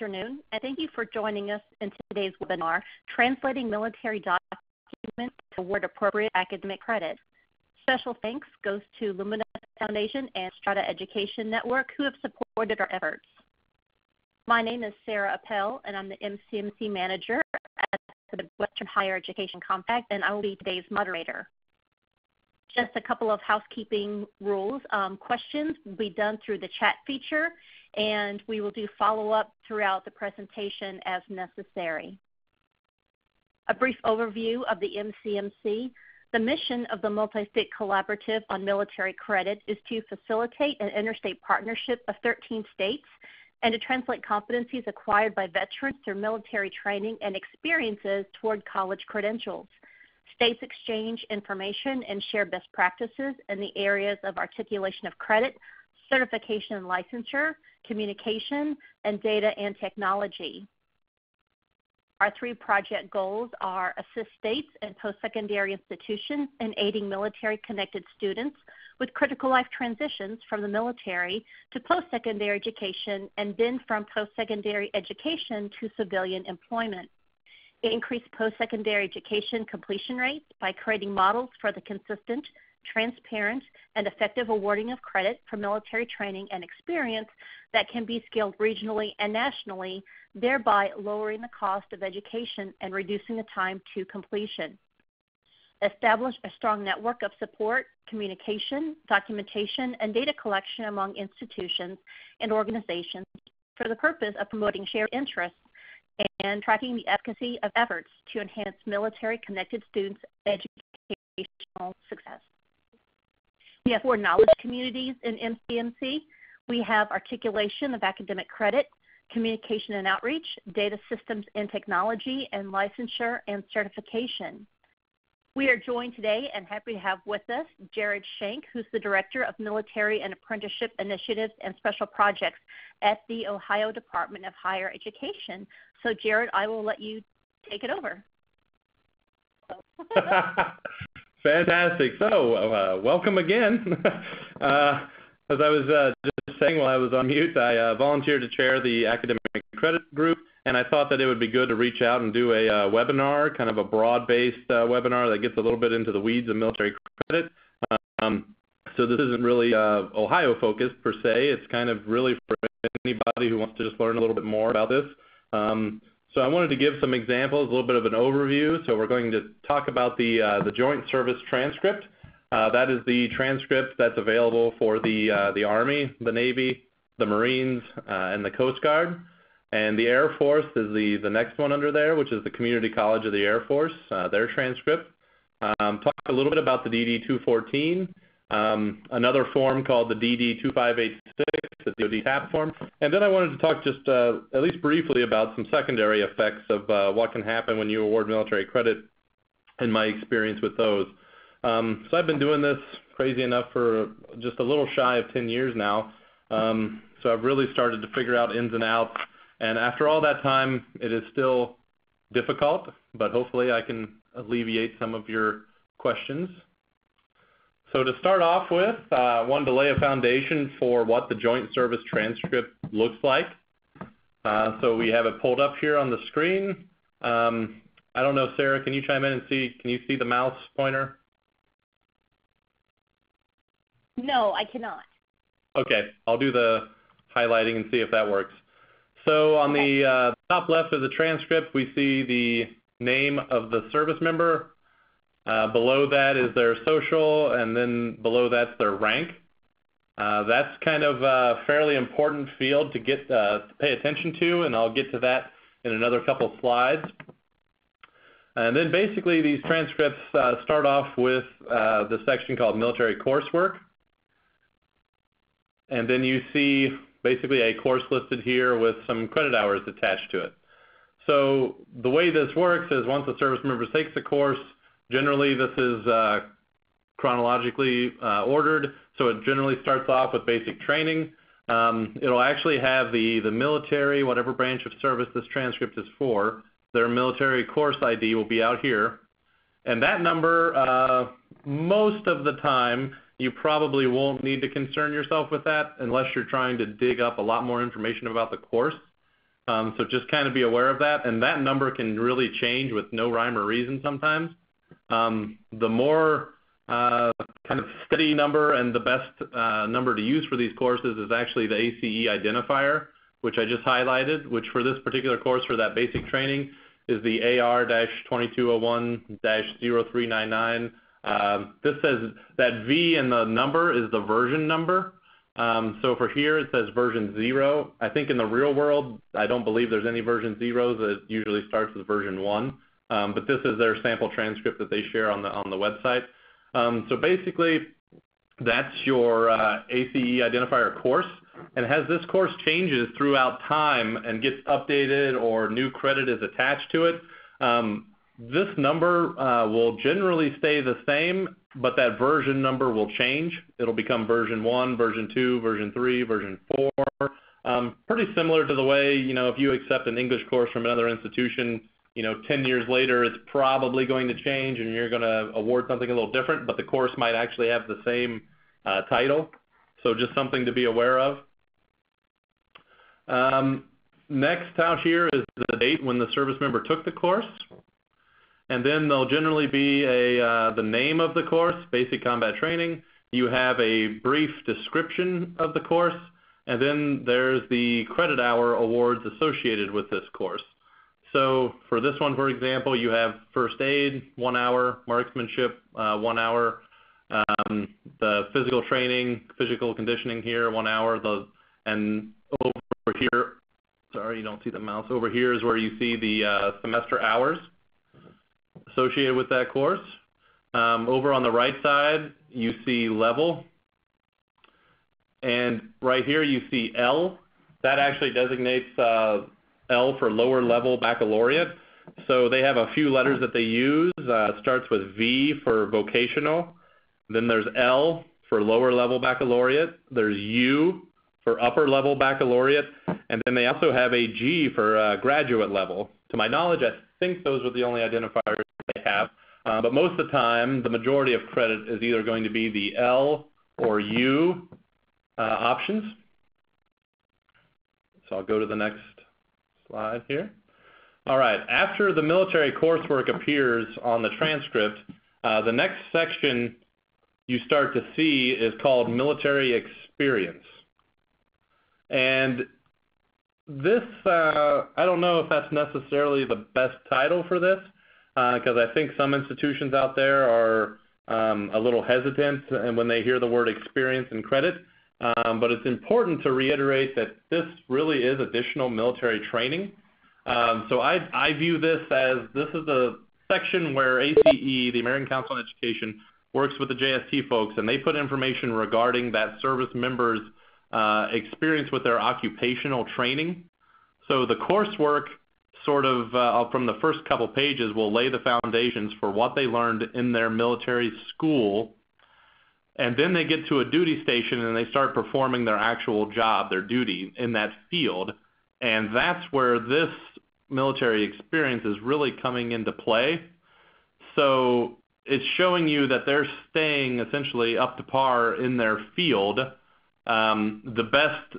Good afternoon, and thank you for joining us in today's webinar, Translating Military Documents Toward Appropriate Academic Credit. Special thanks goes to Lumina Foundation and Strata Education Network, who have supported our efforts. My name is Sarah Appel, and I'm the MCMC Manager at the Western Higher Education Compact, and I will be today's moderator. Just a couple of housekeeping rules. Questions will be done through the chat feature, and we will do follow-up throughout the presentation as necessary. A brief overview of the MCMC. The mission of the Multi-State Collaborative on Military Credit is to facilitate an interstate partnership of 13 states and to translate competencies acquired by veterans through military training and experiences toward college credentials. States exchange information and share best practices in the areas of articulation of credit, certification and licensure, communication, and data and technology. Our three project goals are assist states and post-secondary institutions in aiding military-connected students with critical life transitions from the military to post-secondary education and then from post-secondary education to civilian employment. Increase post-secondary education completion rates by creating models for the consistent, transparent, and effective awarding of credit for military training and experience that can be scaled regionally and nationally, thereby lowering the cost of education and reducing the time to completion. Establish a strong network of support, communication, documentation, and data collection among institutions and organizations for the purpose of promoting shared interests and tracking the efficacy of efforts to enhance military-connected students' educational success. We have 4 knowledge communities in MCMC. We have articulation of academic credit, communication and outreach, data systems and technology, and licensure and certification. We are joined today and happy to have with us Jared Shank, who's the Director of Military and Apprenticeship Initiatives and Special Projects at the Ohio Department of Higher Education. So Jared, I will let you take it over. Fantastic. So, welcome again. As I was just saying while I was on mute, I volunteered to chair the academic credit group, and I thought that it would be good to reach out and do a webinar, kind of a broad-based webinar that gets a little bit into the weeds of military credit. So this isn't really Ohio-focused per se. It's kind of really for anybody who wants to just learn a little bit more about this. So I wanted to give some examples, a little bit of an overview. So we're going to talk about the Joint Service Transcript. That is the transcript that's available for the Army, the Navy, the Marines, and the Coast Guard. And the Air Force is the next one under there, which is the Community College of the Air Force, their transcript. Talk a little bit about the DD-214, another form called the DD-2586, the DOD TAP form. And then I wanted to talk just at least briefly about some secondary effects of what can happen when you award military credit and my experience with those. So I've been doing this, crazy enough, for just a little shy of 10 years now. So I've really started to figure out ins and outs. And after all that time, it is still difficult, but hopefully I can alleviate some of your questions. So to start off with, I wanted to lay a foundation for what the Joint Service Transcript looks like. So we have it pulled up here on the screen. I don't know, Sarah, can you chime in and see, can you see the mouse pointer? No, I cannot. Okay, I'll do the highlighting and see if that works. So on the top left of the transcript, we see the name of the service member. Below that is their social, and then below that's their rank. That's kind of a fairly important field to get to pay attention to, and I'll get to that in another couple slides. And then basically these transcripts start off with the section called military coursework. And then you see basically a course listed here with some credit hours attached to it. So the way this works is once a service member takes a course, generally this is chronologically ordered, so it generally starts off with basic training. It'll actually have the military, whatever branch of service this transcript is for, their military course ID will be out here. And that number, most of the time, you probably won't need to concern yourself with that unless you're trying to dig up a lot more information about the course. So just kind of be aware of that. And that number can really change with no rhyme or reason sometimes. The more kind of steady number and the best number to use for these courses is actually the ACE identifier, which I just highlighted, which for this particular course for that basic training is the AR-2201-0399. This says that V in the number is the version number. So for here, it says version 0. I think in the real world, I don't believe there's any version 0s. It usually starts with version 1. But this is their sample transcript that they share on the website. So basically, that's your ACE identifier course. And as this course changes throughout time and gets updated or new credit is attached to it, this number will generally stay the same, but that version number will change. It'll become version 1, version 2, version 3, version 4. Pretty similar to the way, you know, if you accept an English course from another institution, you know, 10 years later, it's probably going to change and you're going to award something a little different, but the course might actually have the same title. So just something to be aware of. Next out here is the date when the service member took the course. And then there'll generally be a, the name of the course, basic combat training. You have a brief description of the course. And then there's the credit hour awards associated with this course. So for this one, for example, you have first aid, 1 hour, marksmanship, 1 hour, the physical training, physical conditioning here, 1 hour, and over here, sorry, you don't see the mouse, over here is where you see the semester hours associated with that course. Over on the right side, you see level, and right here you see L. That actually designates L for lower level baccalaureate. So they have a few letters that they use. It starts with V for vocational. Then there's L for lower level baccalaureate. There's U for upper level baccalaureate. And then they also have a G for graduate level. To my knowledge, I think those are the only identifiers they have. But most of the time, the majority of credit is either going to be the L or U options. So I'll go to the next slide here. All right, after the military coursework appears on the transcript, the next section you start to see is called military experience. And this, I don't know if that's necessarily the best title for this, because I think some institutions out there are a little hesitant and when they hear the word experience and credit. But it's important to reiterate that this really is additional military training. So I view this as, this is the section where ACE, the American Council on Education, works with the JST folks, and they put information regarding that service member's experience with their occupational training. So the coursework sort of from the first couple pages will lay the foundations for what they learned in their military school. And then they get to a duty station and they start performing their actual job, their duty in that field. And that's where this military experience is really coming into play. So it's showing you that they're staying essentially up to par in their field. The best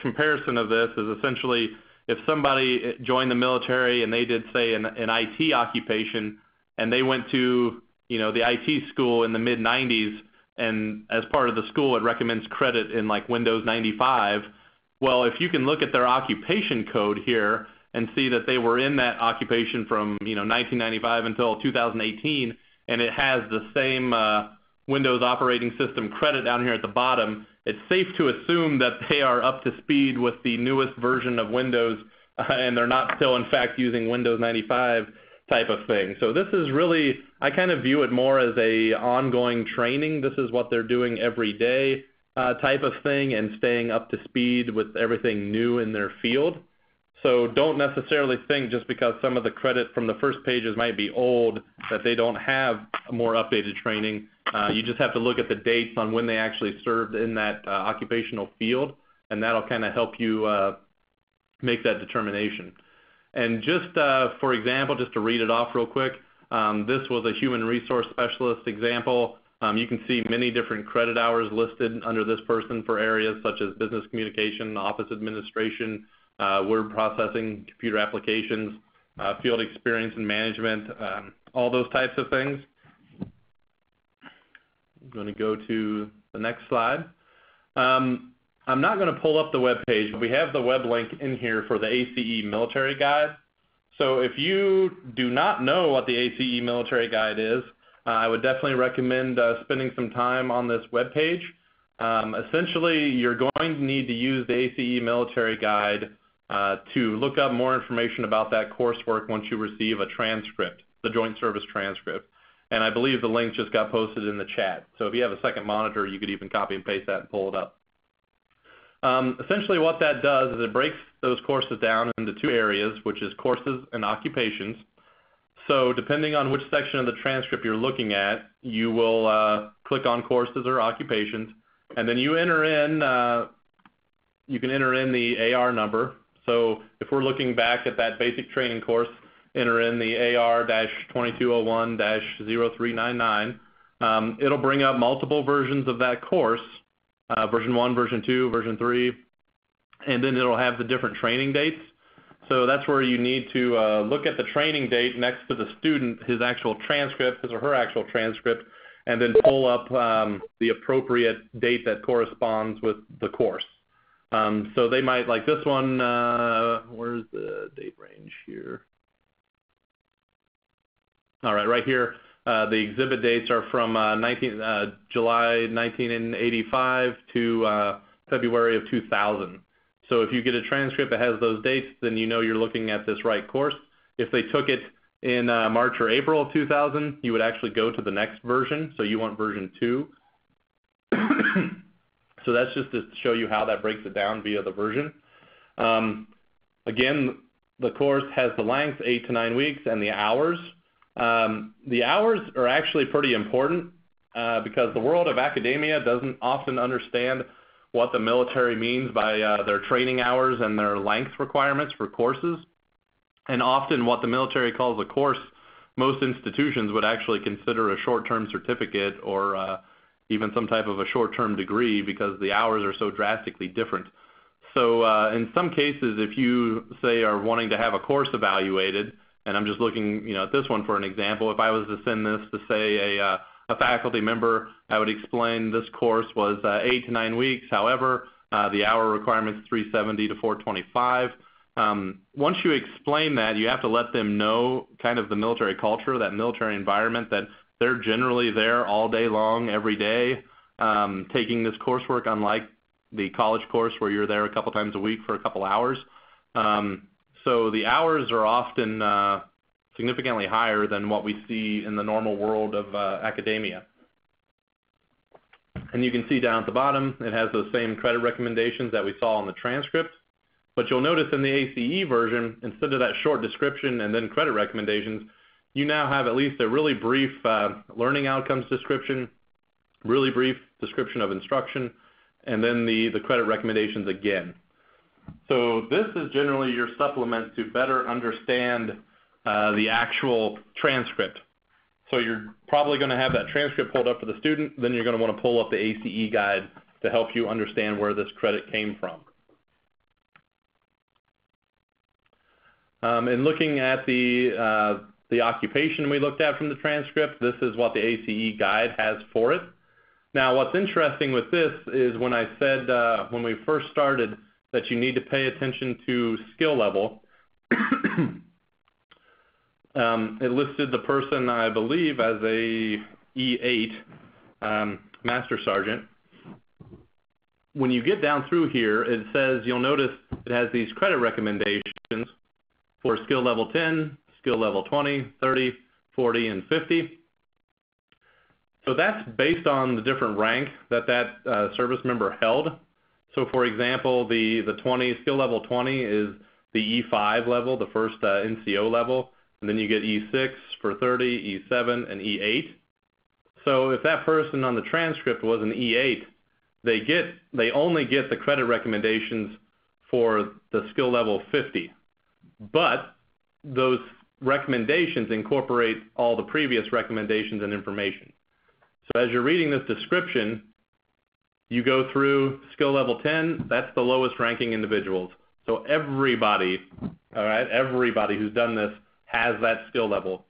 comparison of this is essentially if somebody joined the military and they did, say, an IT occupation, and they went to, you know, the IT school in the mid-90s, and as part of the school, it recommends credit in like Windows 95. Well, if you can look at their occupation code here and see that they were in that occupation from, you know, 1995 until 2018, and it has the same Windows operating system credit down here at the bottom, it's safe to assume that they are up to speed with the newest version of Windows, and they're not still, in fact, using Windows 95. Type of thing. So this is really, I kind of view it more as a ongoing training. This is what they're doing every day type of thing, and staying up to speed with everything new in their field. So don't necessarily think just because some of the credit from the first pages might be old that they don't have more updated training. You just have to look at the dates on when they actually served in that occupational field, and that'll kind of help you make that determination. And just for example, just to read it off real quick, this was a human resource specialist example. You can see many different credit hours listed under this person for areas such as business communication, office administration, word processing, computer applications, field experience and management, all those types of things. I'm going to go to the next slide. I'm not going to pull up the web page, but we have the web link in here for the ACE military guide. So if you do not know what the ACE military guide is, I would definitely recommend spending some time on this web page. Essentially, you're going to need to use the ACE military guide to look up more information about that coursework once you receive a transcript, the Joint Service Transcript. And I believe the link just got posted in the chat. So if you have a second monitor, you could even copy and paste that and pull it up. Essentially what that does is it breaks those courses down into two areas, which is courses and occupations. So depending on which section of the transcript you're looking at, you will click on courses or occupations, and then you enter in, you can enter in the AR number. So if we're looking back at that basic training course, enter in the AR-2201-0399. It'll bring up multiple versions of that course, version 1, version 2, version 3, and then it'll have the different training dates. So that's where you need to look at the training date next to the student, his actual transcript, his or her actual transcript, and then pull up the appropriate date that corresponds with the course. So they might, like this one, where's the date range here? All right, right here, the exhibit dates are from July 1985 to February of 2000. So if you get a transcript that has those dates, then you know you're looking at this right course. If they took it in March or April of 2000, you would actually go to the next version. So you want version 2. So that's just to show you how that breaks it down via the version. Again, the course has the length, 8 to 9 weeks, and the hours. The hours are actually pretty important because the world of academia doesn't often understand what the military means by their training hours and their length requirements for courses. And often what the military calls a course, most institutions would actually consider a short-term certificate or even some type of a short-term degree because the hours are so drastically different. So in some cases, if you, say, are wanting to have a course evaluated, and I'm just looking, you know, at this one for an example. If I was to send this to, say, a faculty member, I would explain this course was 8 to 9 weeks. However, the hour requirement is 370 to 425. Once you explain that, you have to let them know kind of the military culture, that military environment, that they're generally there all day long, every day, taking this coursework, unlike the college course where you're there a couple times a week for a couple hours. So the hours are often significantly higher than what we see in the normal world of academia. And you can see down at the bottom, it has those same credit recommendations that we saw in the transcript. But you'll notice in the ACE version, instead of that short description and then credit recommendations, you now have at least a really brief learning outcomes description, really brief description of instruction, and then the credit recommendations again. So this is generally your supplement to better understand the actual transcript. So you're probably going to have that transcript pulled up for the student, then you're going to want to pull up the ACE guide to help you understand where this credit came from. In looking at the occupation we looked at from the transcript, this is what the ACE guide has for it. Now what's interesting with this is when I said when we first started that you need to pay attention to skill level. It listed the person, I believe, as a E8 Master Sergeant. When you get down through here, it says, you'll notice it has these credit recommendations for skill level 10, skill level 20, 30, 40, and 50. So that's based on the different rank that service member held. So for example, the 20, skill level 20 is the E5 level, the first NCO level, and then you get E6 for 30, E7, and E8. So if that person on the transcript was an E8, they only get the credit recommendations for the skill level 50. But those recommendations incorporate all the previous recommendations and information. So as you're reading this description, you go through skill level 10, that's the lowest ranking individuals. So everybody, all right, everybody who's done this has that skill level.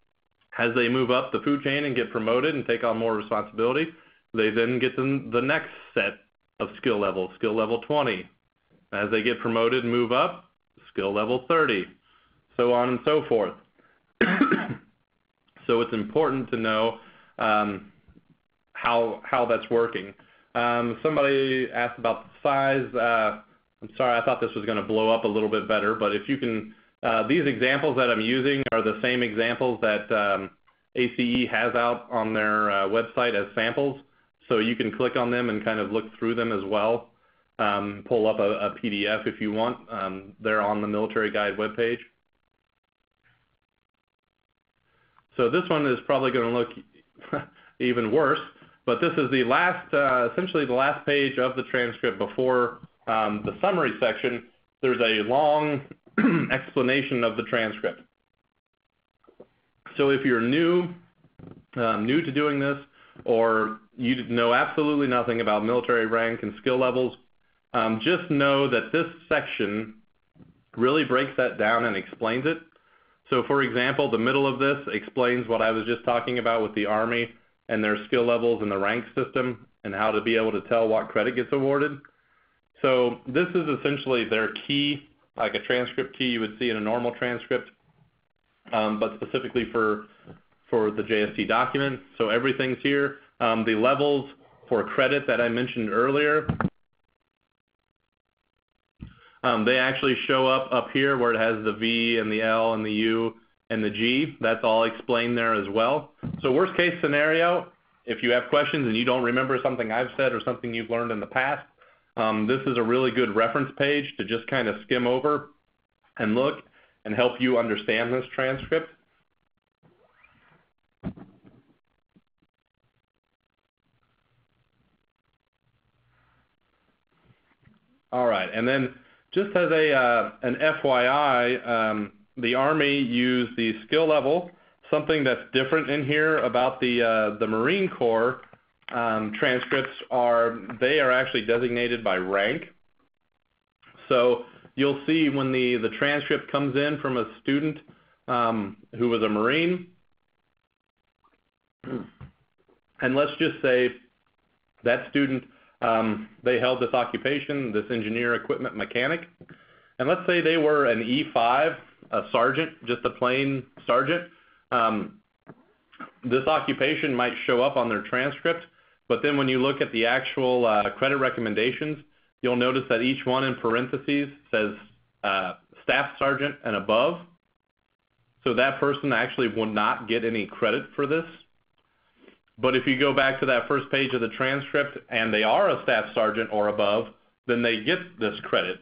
As they move up the food chain and get promoted and take on more responsibility, they then get to the next set of skill level 20. As they get promoted and move up, skill level 30, so on and so forth. So it's important to know how that's working. Somebody asked about the size. I'm sorry, I thought this was going to blow up a little bit better, but if you can, these examples that I'm using are the same examples that ACE has out on their website as samples, so you can click on them and kind of look through them as well. Pull up a PDF if you want. They're on the military guide webpage. So this one is probably going to look even worse, but this is the last, essentially the last page of the transcript before the summary section. There's a long explanation of the transcript. So if you're new to doing this, or you know absolutely nothing about military rank and skill levels, just know that this section really breaks that down and explains it. So for example, the middle of this explains what I was just talking about with the Army and their skill levels and the rank system and how to be able to tell what credit gets awarded. So this is essentially their key, like a transcript key you would see in a normal transcript, but specifically for the JST document. So everything's here. The levels for credit that I mentioned earlier, they actually show up here where it has the V and the L and the U and the G. That's all explained there as well. So worst case scenario, if you have questions and you don't remember something I've said or something you've learned in the past, this is a really good reference page to just kind of skim over and look and help you understand this transcript. All right, and then just as an FYI, the Army used the skill level. Something that's different in here about the Marine Corps transcripts are they are actually designated by rank. So you'll see when the transcript comes in from a student who was a Marine, and let's just say that student they held this occupation, this engineer, equipment, mechanic, and let's say they were an E5, a sergeant, just a plain sergeant. This occupation might show up on their transcript, but then when you look at the actual credit recommendations, you'll notice that each one in parentheses says staff sergeant and above. So that person actually will not get any credit for this. But if you go back to that first page of the transcript and they are a staff sergeant or above, then they get this credit.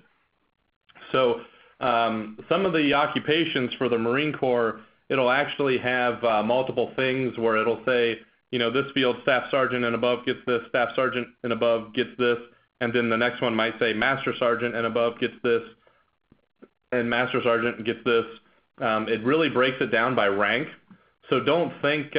So some of the occupations for the Marine Corps, it'll actually have multiple things where it'll say, you know, this field staff sergeant and above gets this, staff sergeant and above gets this, and then the next one might say master sergeant and above gets this, and master sergeant gets this. It really breaks it down by rank. So don't think,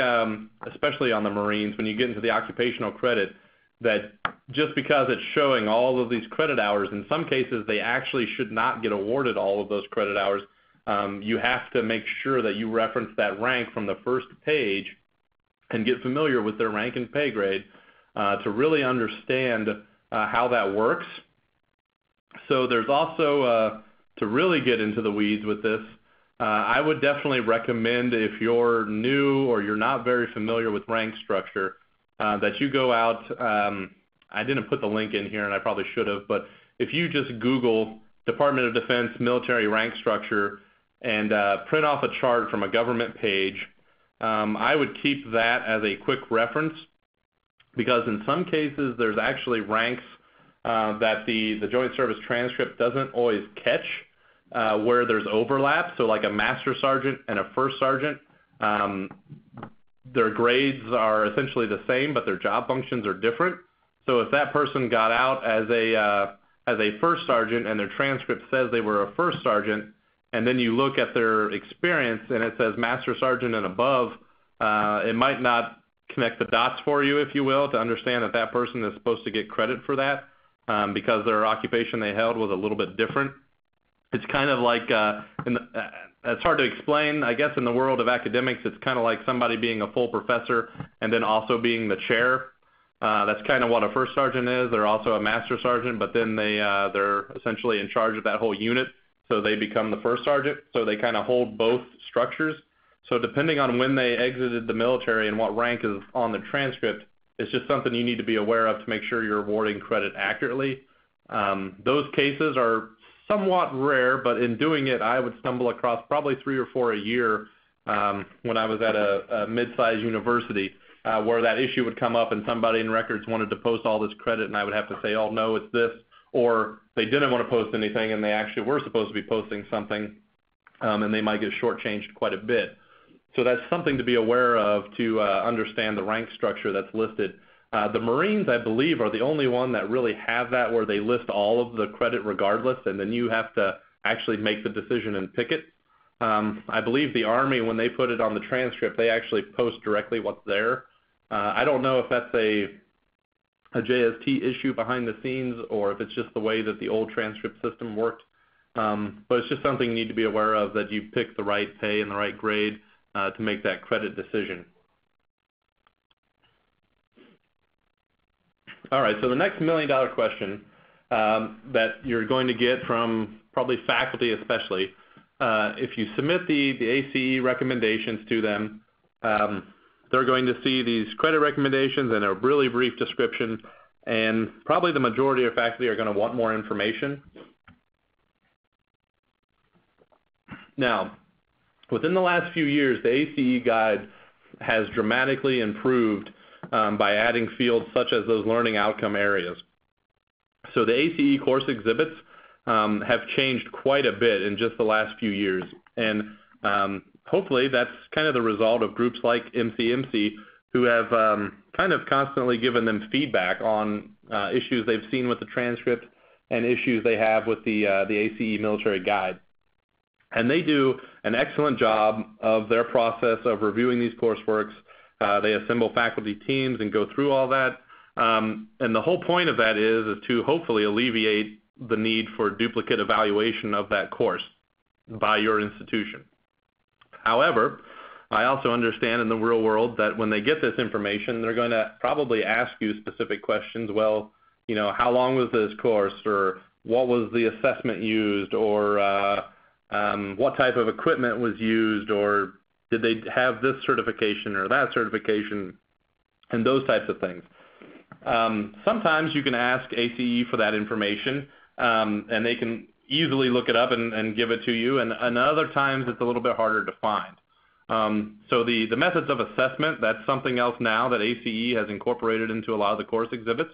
especially on the Marines, when you get into the occupational credit, that just because it's showing all of these credit hours, in some cases they actually should not get awarded all of those credit hours. You have to make sure that you reference that rank from the first page and get familiar with their rank and pay grade to really understand how that works. So there's also, to really get into the weeds with this, I would definitely recommend if you're new or you're not very familiar with rank structure that you go out, I didn't put the link in here and I probably should have, but if you just Google Department of Defense military rank structure and print off a chart from a government page, I would keep that as a quick reference because in some cases there's actually ranks that the Joint Service Transcript doesn't always catch. Where there's overlap, so like a master sergeant and a first sergeant, their grades are essentially the same, but their job functions are different. So if that person got out as a first sergeant and their transcript says they were a first sergeant, and then you look at their experience and it says master sergeant and above, it might not connect the dots for you, if you will, to understand that that person is supposed to get credit for that because their occupation they held was a little bit different. It's kind of like, it's hard to explain, I guess, in the world of academics, it's kind of like somebody being a full professor and then also being the chair. That's kind of what a first sergeant is. They're also a master sergeant, but then they're essentially in charge of that whole unit, so they become the first sergeant. So they kind of hold both structures. So depending on when they exited the military and what rank is on the transcript, it's just something you need to be aware of to make sure you're awarding credit accurately. Those cases are somewhat rare, but in doing it, I would stumble across probably 3 or 4 a year when I was at a mid-sized university where that issue would come up and somebody in records wanted to post all this credit, and I would have to say, oh, no, it's this, or they didn't want to post anything and they actually were supposed to be posting something, and they might get shortchanged quite a bit. So that's something to be aware of to understand the rank structure that's listed. The Marines, I believe, are the only one that really have that, where they list all of the credit regardless, and then you have to actually make the decision and pick it. I believe the Army, when they put it on the transcript, they actually post directly what's there. I don't know if that's a JST issue behind the scenes or if it's just the way that the old transcript system worked. But it's just something you need to be aware of, that you pick the right pay and the right grade to make that credit decision. All right, so the next million-dollar question that you're going to get from probably faculty especially, if you submit the ACE recommendations to them, they're going to see these credit recommendations and a really brief description, and probably the majority of faculty are going to want more information. Now, within the last few years, the ACE guide has dramatically improved by adding fields such as those learning outcome areas. So the ACE course exhibits have changed quite a bit in just the last few years. And hopefully that's kind of the result of groups like MCMC, who have kind of constantly given them feedback on issues they've seen with the transcript and issues they have with the ACE military guide. And they do an excellent job of their process of reviewing these courseworks. They assemble faculty teams and go through all that. And the whole point of that is to hopefully alleviate the need for duplicate evaluation of that course by your institution. However, I also understand in the real world that when they get this information, they're going to probably ask you specific questions. Well, you know, how long was this course, or what was the assessment used, or what type of equipment was used, or did they have this certification or that certification, and those types of things. Sometimes you can ask ACE for that information, and they can easily look it up and give it to you, and other times it's a little bit harder to find. So the methods of assessment, that's something else now that ACE has incorporated into a lot of the course exhibits,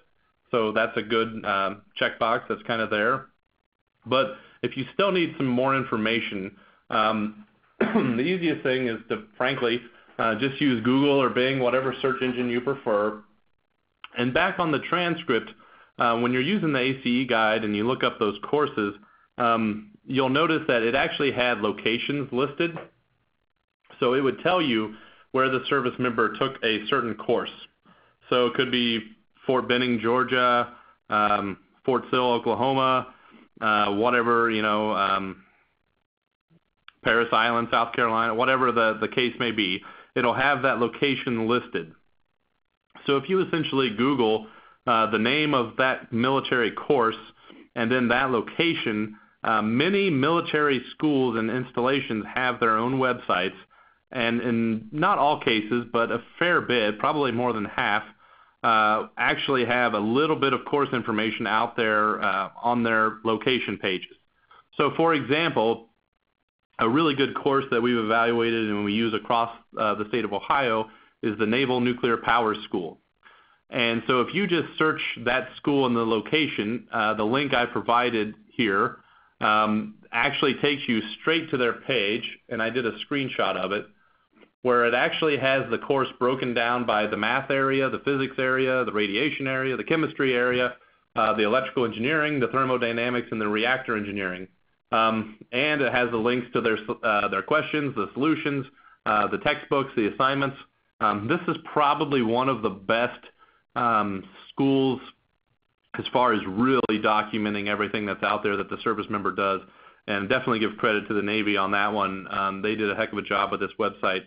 so that's a good checkbox that's kind of there. But if you still need some more information, the easiest thing is to, frankly, just use Google or Bing, whatever search engine you prefer. And back on the transcript, when you're using the ACE guide and you look up those courses, you'll notice that it actually had locations listed. So it would tell you where the service member took a certain course. So it could be Fort Benning, Georgia, Fort Sill, Oklahoma, whatever, you know, Paris Island, South Carolina, whatever the case may be, it'll have that location listed. So if you essentially Google the name of that military course and then that location, many military schools and installations have their own websites, and in not all cases, but a fair bit, probably more than half, actually have a little bit of course information out there on their location pages. So for example, a really good course that we've evaluated and we use across the state of Ohio is the Naval Nuclear Power School. And so if you just search that school and the location, the link I provided here actually takes you straight to their page, and I did a screenshot of it, where it actually has the course broken down by the math area, the physics area, the radiation area, the chemistry area, the electrical engineering, the thermodynamics, and the reactor engineering. And it has the links to their questions, the solutions, the textbooks, the assignments. This is probably one of the best schools as far as really documenting everything that's out there that the service member does. and definitely give credit to the Navy on that one. They did a heck of a job with this website.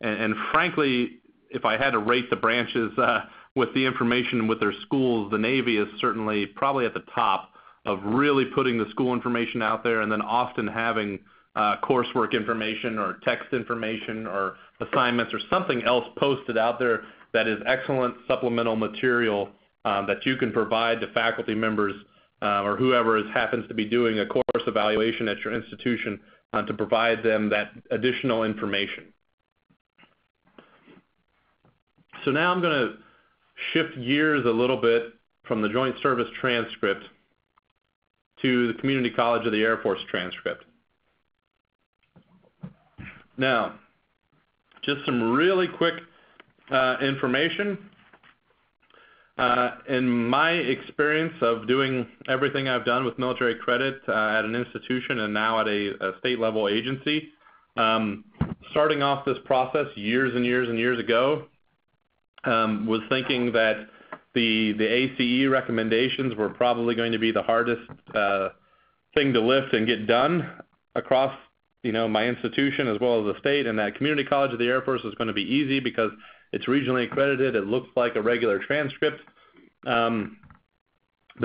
And frankly, if I had to rate the branches with the information with their schools, the Navy is certainly probably at the top of really putting the school information out there, and then often having coursework information or text information or assignments or something else posted out there that is excellent supplemental material that you can provide to faculty members or whoever happens to be doing a course evaluation at your institution to provide them that additional information. So now I'm going to shift gears a little bit from the Joint Service Transcript to the Community College of the Air Force transcript. Now, just some really quick information. In my experience of doing everything I've done with military credit at an institution and now at a state-level agency, starting off this process years and years and years ago, was thinking that the ACE recommendations were probably going to be the hardest thing to lift and get done across, you know, my institution as well as the state, and that Community College of the Air Force is going to be easy because it's regionally accredited. It looks like a regular transcript, but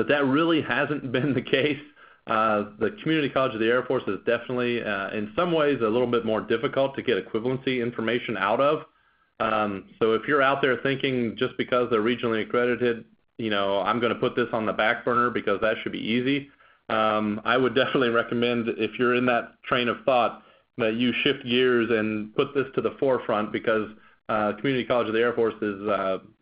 that really hasn't been the case. The Community College of the Air Force is definitely, in some ways, a little bit more difficult to get equivalency information out of. So if you're out there thinking just because they're regionally accredited, you know, I'm going to put this on the back burner because that should be easy, I would definitely recommend, if you're in that train of thought, that you shift gears and put this to the forefront, because Community College of the Air Force is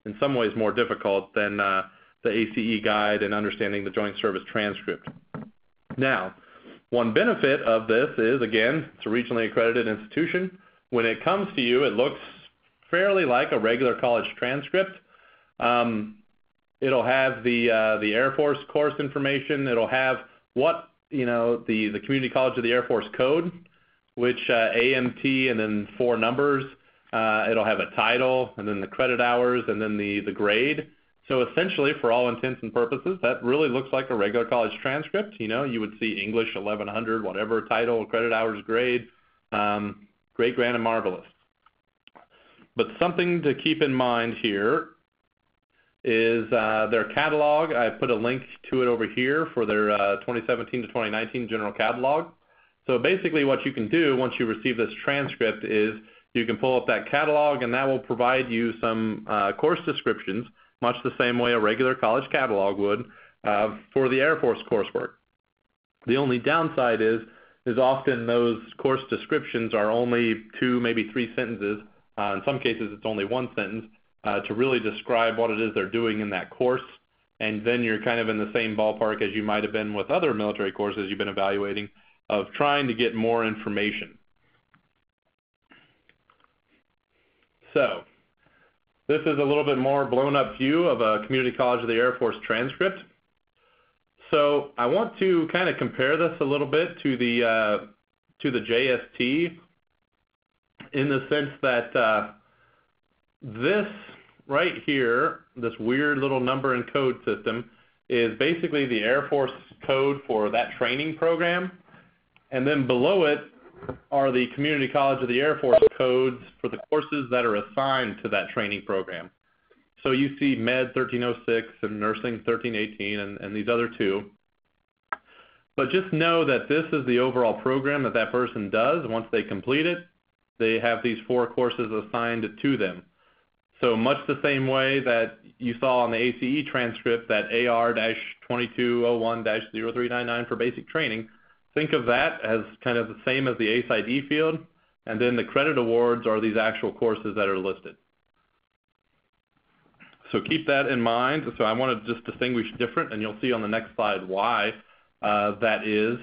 in some ways more difficult than the ACE guide and understanding the Joint Service Transcript. Now, one benefit of this is, again, it's a regionally accredited institution. When it comes to you, it looks fairly like a regular college transcript. It'll have the Air Force course information. It'll have what, you know, the Community College of the Air Force code, which AMT and then 4 numbers. It'll have a title and then the credit hours and then the grade. So essentially, for all intents and purposes, that really looks like a regular college transcript. You know, you would see English 1100, whatever title, credit hours, grade, great, grand, and marvelous. But something to keep in mind here is their catalog. I put a link to it over here for their 2017 to 2019 general catalog. So basically what you can do once you receive this transcript is you can pull up that catalog, and that will provide you some course descriptions, much the same way a regular college catalog would, for the Air Force coursework. The only downside is often those course descriptions are only 2, maybe 3 sentences. In some cases, it's only 1 sentence to really describe what it is they're doing in that course, and then you're kind of in the same ballpark as you might have been with other military courses you've been evaluating of trying to get more information. So this is a little bit more blown-up view of a Community College of the Air Force transcript. So I want to kind of compare this a little bit to the JST, in the sense that this right here, this weird little number and code system, is basically the Air Force code for that training program. And then below it are the Community College of the Air Force codes for the courses that are assigned to that training program. So you see Med 1306 and Nursing 1318 and these other 2. But just know that this is the overall program that that person does. Once they complete it, they have these 4 courses assigned to them. So much the same way that you saw on the ACE transcript, that AR-2201-0399 for basic training, think of that as kind of the same as the ACE-ID field, and then the credit awards are these actual courses that are listed. So keep that in mind. So I want to just distinguish different, and you'll see on the next slide why that is,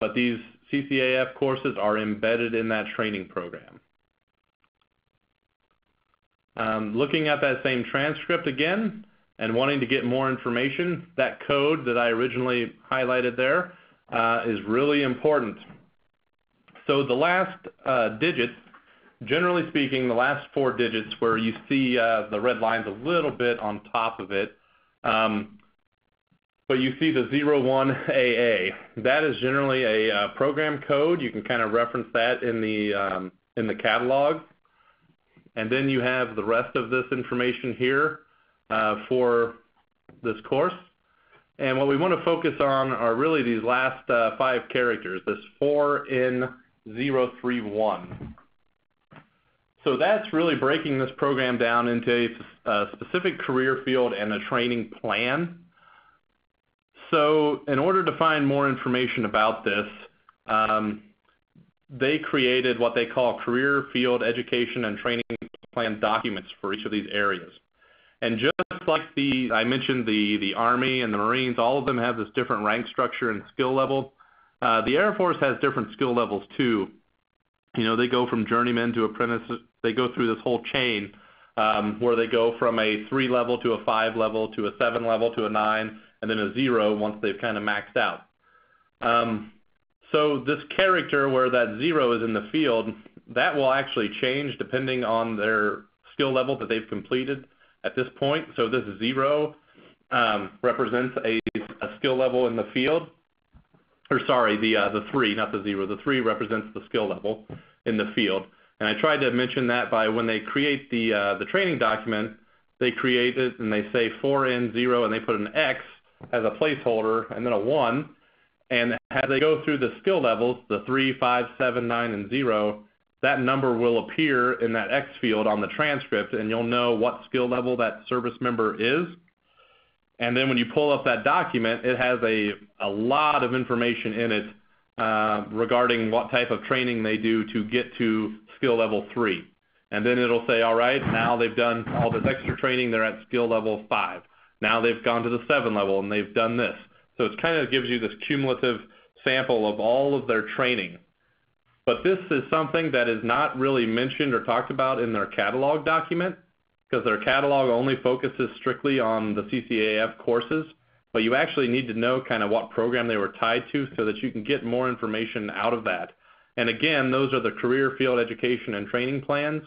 but these CCAF courses are embedded in that training program. Looking at that same transcript again and wanting to get more information, that code that I originally highlighted there is really important. So the last digits, generally speaking, the last 4 digits where you see the red lines a little bit on top of it, but you see the 01AA. That is generally a program code. You can kind of reference that in the catalog. And then you have the rest of this information here for this course. And what we want to focus on are really these last 5 characters, this 4N031. So that's really breaking this program down into a specific career field and a training plan. So in order to find more information about this, they created what they call career field education and training plan documents for each of these areas. And just like I mentioned the Army and the Marines, all of them have this different rank structure and skill level. The Air Force has different skill levels too. You know, they go from journeyman to apprentice. They go through this whole chain where they go from a 3 level to a 5 level to a 7 level to a 9 and then a 0 once they've kind of maxed out. So this character where that 0 is in the field, that will actually change depending on their skill level that they've completed at this point. So this 0 represents a skill level in the field. Or sorry, the 3, not the 0. The 3 represents the skill level in the field. And I tried to mention that by when they create the training document, they create it and they say 4N0 and they put an X as a placeholder and then a 1. And as they go through the skill levels, the 3, 5, 7, 9, and 0, that number will appear in that X field on the transcript, and you'll know what skill level that service member is. And then when you pull up that document, it has a lot of information in it regarding what type of training they do to get to skill level 3. And then it'll say, all right, now they've done all this extra training, they're at skill level 5. Now they've gone to the 7 level and they've done this. So it kind of gives you this cumulative sample of all of their training. But this is something that is not really mentioned or talked about in their catalog document, because their catalog only focuses strictly on the CCAF courses. But you actually need to know kind of what program they were tied to so that you can get more information out of that. And again, those are the career field education and training plans.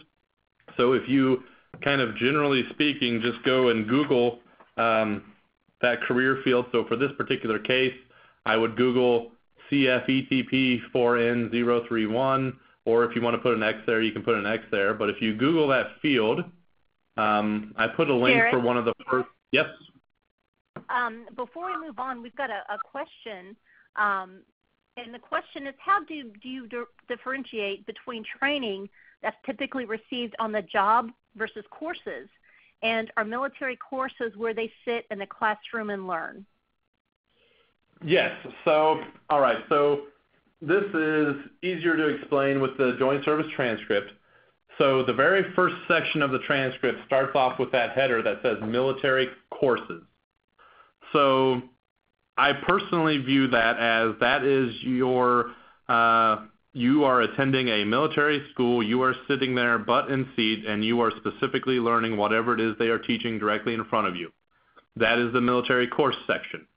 So if you kind of generally speaking just go and Google that career field. So for this particular case, I would Google CFETP 4N031, or if you want to put an X there, you can put an X there. But if you Google that field, I put a link Jared, for one of the first. Yes? Before we move on, we've got a question. And the question is, how do you differentiate between training that's typically received on the job versus courses? And are military courses where they sit in the classroom and learn? Yes. So, all right. So this is easier to explain with the Joint Service Transcript. So the very first section of the transcript starts off with that header that says military courses. So I personally view that as that is your you are attending a military school, you are sitting there butt in seat, and you are specifically learning whatever it is they are teaching directly in front of you. That is the military course section.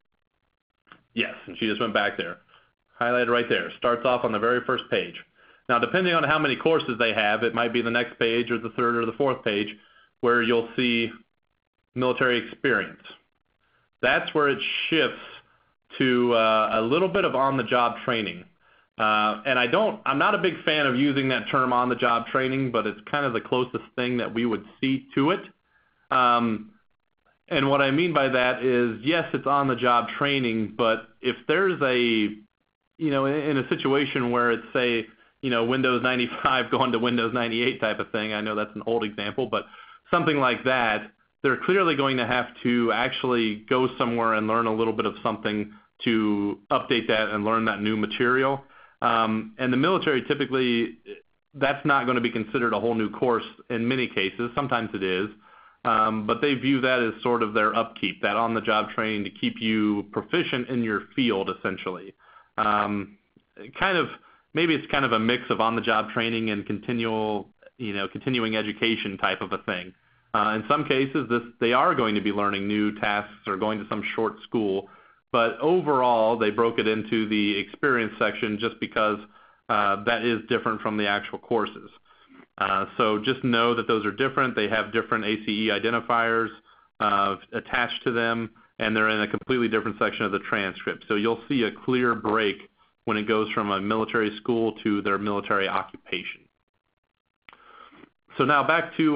Yes, and she just went back there. Highlighted right there. Starts off on the very first page. Now, depending on how many courses they have, it might be the next page or the third or the fourth page where you'll see military experience. That's where it shifts to a little bit of on-the-job training. And I'm not a big fan of using that term on-the-job training, but it's kind of the closest thing that we would see to it. And what I mean by that is, yes, it's on-the-job training, but if there's in a situation where it's, say, Windows 95 going to Windows 98 type of thing, I know that's an old example, but something like that, they're clearly going to have to actually go somewhere and learn a little bit of something to update that and learn that new material. And the military typically, that's not going to be considered a whole new course in many cases. Sometimes it is. But they view that as sort of their upkeep, that on-the-job training to keep you proficient in your field, essentially. Maybe it's kind of a mix of on-the-job training and continuing education type of a thing. In some cases, they are going to be learning new tasks or going to some short school. But overall, they broke it into the experience section just because that is different from the actual courses. So just know that those are different. They have different ACE identifiers attached to them. and they're in a completely different section of the transcript. So you'll see a clear break when it goes from a military school to their military occupation. So now back to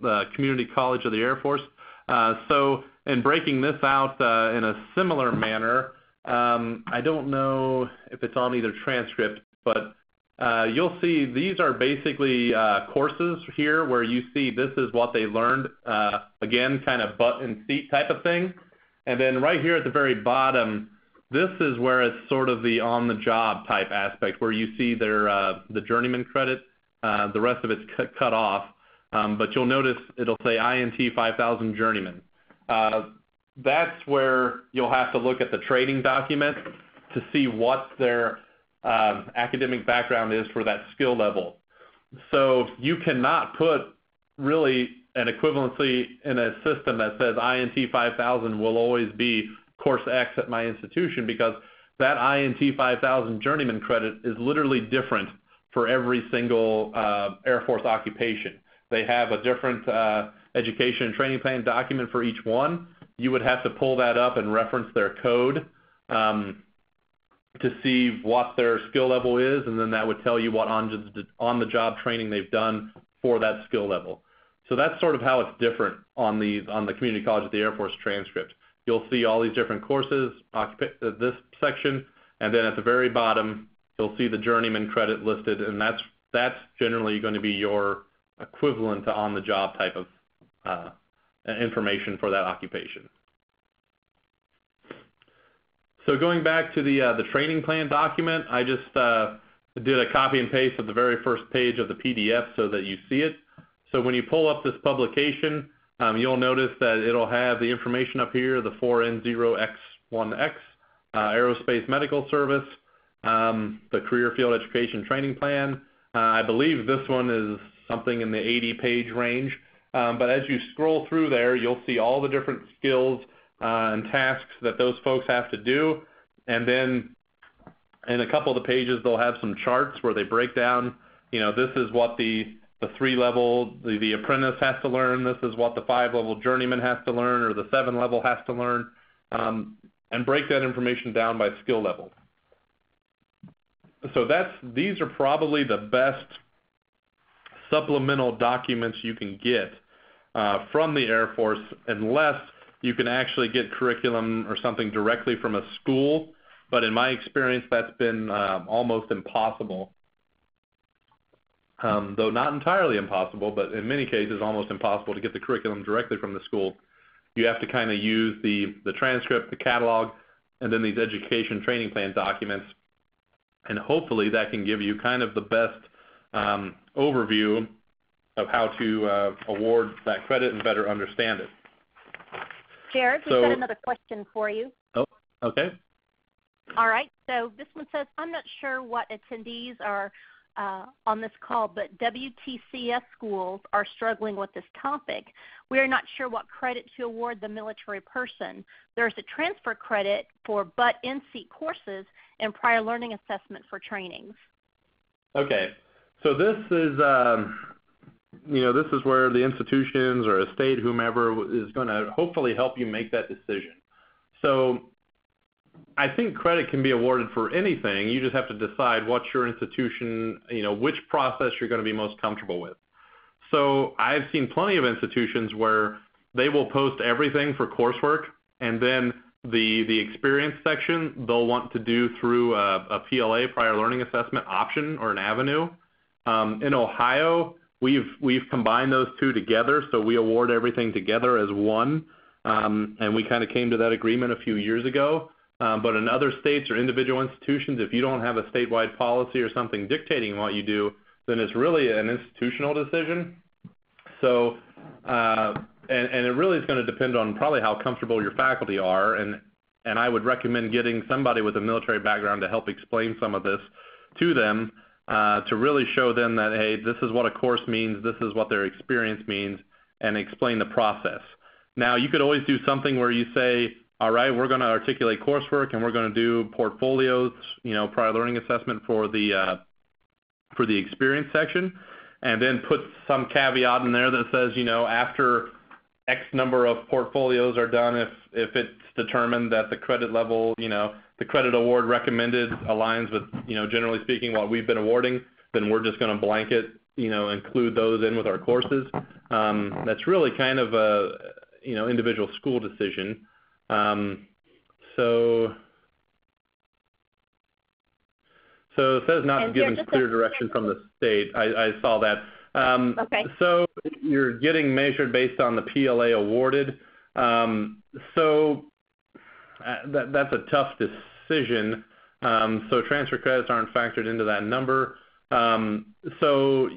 the Community College of the Air Force. So in breaking this out in a similar manner, I don't know if it's on either transcript, but you'll see these are basically courses here where you see this is what they learned, again, kind of butt and seat type of thing. And then right here at the very bottom, this is where it's sort of the on-the-job type aspect where you see their the journeyman credit. The rest of it's cut off, but you'll notice it'll say INT 5000 journeyman. That's where you'll have to look at the training document to see what their academic background is for that skill level. So you cannot put really an equivalency in a system that says INT 5000 will always be course X at my institution, because that INT 5000 journeyman credit is literally different for every single Air Force occupation. They have a different education and training plan document for each one. You would have to pull that up and reference their code to see what their skill level is, and then that would tell you what on-the-job training they've done for that skill level. So that's sort of how it's different on the Community College of the Air Force transcript. You'll see all these different courses, this section, and then at the very bottom, you'll see the journeyman credit listed, and that's generally going to be your equivalent to on-the-job type of information for that occupation. So going back to the training plan document, I just did a copy and paste of the very first page of the PDF so that you see it. So when you pull up this publication, you'll notice that it'll have the information up here, the 4N0X1X, Aerospace Medical Service, the Career Field Education Training Plan. I believe this one is something in the 80-page range. But as you scroll through there, you'll see all the different skills and tasks that those folks have to do. And then in a couple of the pages, they'll have some charts where they break down, you know, this is what the three-level, the apprentice has to learn, this is what the five-level journeyman has to learn, or the seven-level has to learn, and break that information down by skill level. So these are probably the best supplemental documents you can get from the Air Force, unless you can actually get curriculum or something directly from a school. But in my experience, that's been almost impossible. Though not entirely impossible, but in many cases almost impossible to get the curriculum directly from the school. You have to kind of use the transcript, the catalog, and then these education training plan documents, and hopefully that can give you kind of the best overview of how to award that credit and better understand it. Jared, we've got another question for you. Oh, okay. All right, so this one says, I'm not sure what attendees are on this call, but WTCS schools are struggling with this topic. We are not sure what credit to award the military person. There's a transfer credit for butt-in-seat courses and prior learning assessment for trainings. Okay, so this is, you know, this is where the institutions or a state, whomever, is going to hopefully help you make that decision. So I think credit can be awarded for anything. You just have to decide what your institution, you know, which process you're going to be most comfortable with. So I've seen plenty of institutions where they will post everything for coursework, and then the experience section they'll want to do through a PLA, prior learning assessment option, or an avenue. In Ohio, we've combined those two together, so we award everything together as one, and we kind of came to that agreement a few years ago. But in other states or individual institutions, if you don't have a statewide policy or something dictating what you do, then it's really an institutional decision. So, and it really is going to depend on probably how comfortable your faculty are, and I would recommend getting somebody with a military background to help explain some of this to them, to really show them that, hey, this is what a course means, this is what their experience means, and explain the process. Now, you could always do something where you say, all right, we're going to articulate coursework, and we're going to do portfolios, you know, prior learning assessment for the experience section, and then put some caveat in there that says, you know, after X number of portfolios are done if it's determined that the credit level, the credit award recommended aligns with, generally speaking, what we've been awarding, then we're just going to blanket, include those in with our courses. That's really kind of a, individual school decision. So it says not given clear direction from the state. I saw that. Okay. So you're getting measured based on the PLA awarded. That's a tough decision. So transfer credits aren't factored into that number. So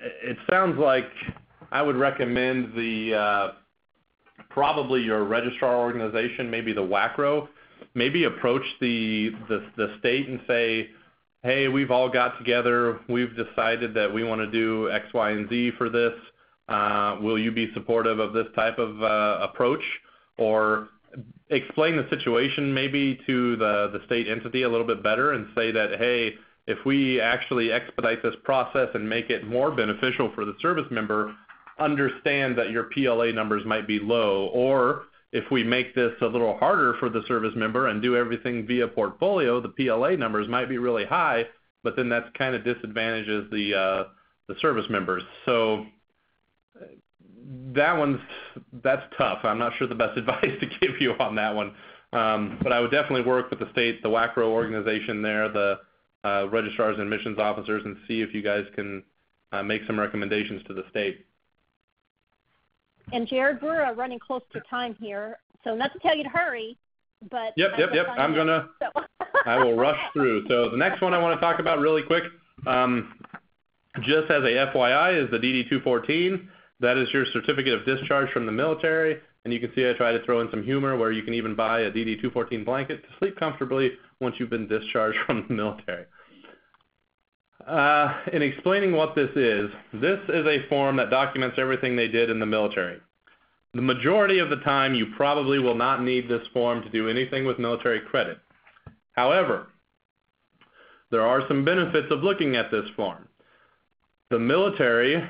it sounds like I would recommend the probably your registrar organization, maybe the WACRO, maybe approach the state and say, hey, we've all got together, we've decided that we want to do X, Y, and Z for this. Will you be supportive of this type of approach? Or explain the situation maybe to the state entity a little bit better and say that, hey, if we actually expedite this process and make it more beneficial for the service member, understand that your PLA numbers might be low. Or if we make this a little harder for the service member and do everything via portfolio, the PLA numbers might be really high, but then that's kind of disadvantages the service members. So that's tough. I'm not sure the best advice to give you on that one, but I would definitely work with the state, the WACRO organization there, the registrars and admissions officers, and see if you guys can make some recommendations to the state. And Jared, we're running close to time here, so not to tell you to hurry, but yep. I will rush through. So the next one I want to talk about really quick, just as a FYI, is the DD-214. That is your certificate of discharge from the military, and you can see I try to throw in some humor where you can even buy a DD-214 blanket to sleep comfortably once you've been discharged from the military. In explaining what this is a form that documents everything they did in the military. The majority of the time, you probably will not need this form to do anything with military credit. However, there are some benefits of looking at this form. The military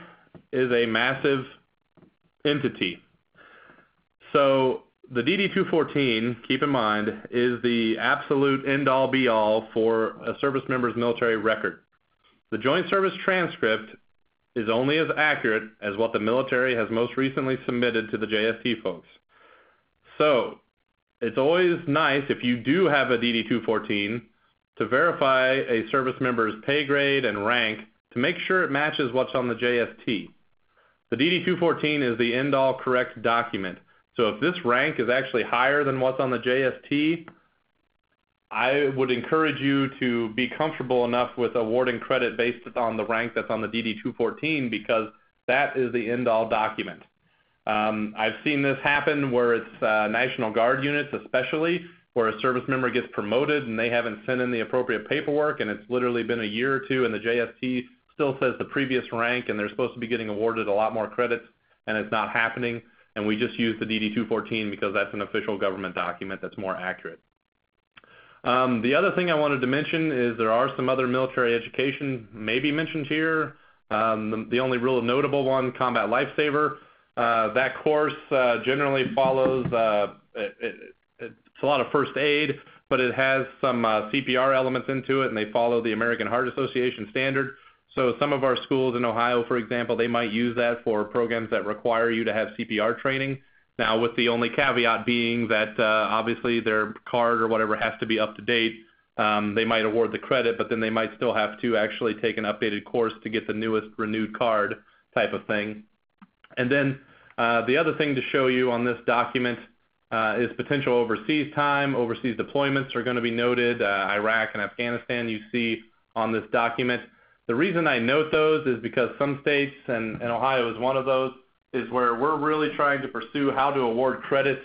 is a massive entity. So the DD-214, keep in mind, is the absolute end-all be-all for a service member's military record. The Joint Service Transcript is only as accurate as what the military has most recently submitted to the JST folks. So it's always nice, if you do have a DD-214, to verify a service member's pay grade and rank to make sure it matches what's on the JST. The DD-214 is the end-all correct document. So if this rank is actually higher than what's on the JST, I would encourage you to be comfortable enough with awarding credit based on the rank that's on the DD-214, because that is the end-all document. I've seen this happen where it's National Guard units especially, where a service member gets promoted and they haven't sent in the appropriate paperwork, and it's literally been a year or two and the JST still says the previous rank, and they're supposed to be getting awarded a lot more credits, and it's not happening. And we just use the DD-214 because that's an official government document that's more accurate. The other thing I wanted to mention is there are some other military education maybe mentioned here. The only real notable one, Combat Lifesaver. That course generally follows, it's a lot of first aid, but it has some CPR elements into it, and they follow the American Heart Association standard. So some of our schools in Ohio, for example, they might use that for programs that require you to have CPR training. Now, with the only caveat being that obviously their card or whatever has to be up to date. They might award the credit, but then they might still have to actually take an updated course to get the newest renewed card type of thing. And then the other thing to show you on this document is potential overseas time. Overseas deployments are going to be noted, Iraq and Afghanistan you see on this document. The reason I note those is because some states, and Ohio is one of those, is where we're really trying to pursue how to award credit